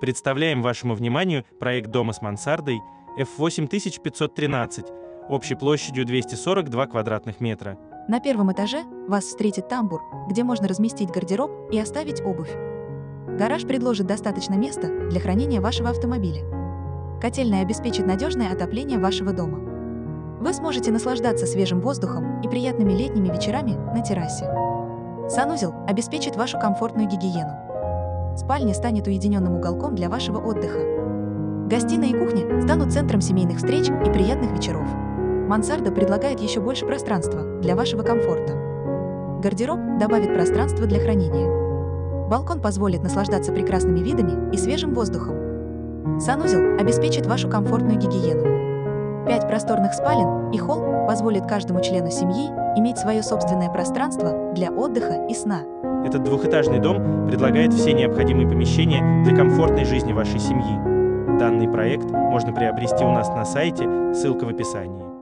Представляем вашему вниманию проект дома с мансардой F8513, общей площадью 242 квадратных метра. На первом этаже вас встретит тамбур, где можно разместить гардероб и оставить обувь. Гараж предложит достаточно места для хранения вашего автомобиля. Котельная обеспечит надежное отопление вашего дома. Вы сможете наслаждаться свежим воздухом и приятными летними вечерами на террасе. Санузел обеспечит вашу комфортную гигиену. Спальня станет уединенным уголком для вашего отдыха. Гостиная и кухня станут центром семейных встреч и приятных вечеров. Мансарда предлагает еще больше пространства для вашего комфорта. Гардероб добавит пространство для хранения. Балкон позволит наслаждаться прекрасными видами и свежим воздухом. Санузел обеспечит вашу комфортную гигиену. 5 просторных спален и холл позволит каждому члену семьи иметь свое собственное пространство для отдыха и сна. Этот двухэтажный дом предлагает все необходимые помещения для комфортной жизни вашей семьи. Данный проект можно приобрести у нас на сайте, ссылка в описании.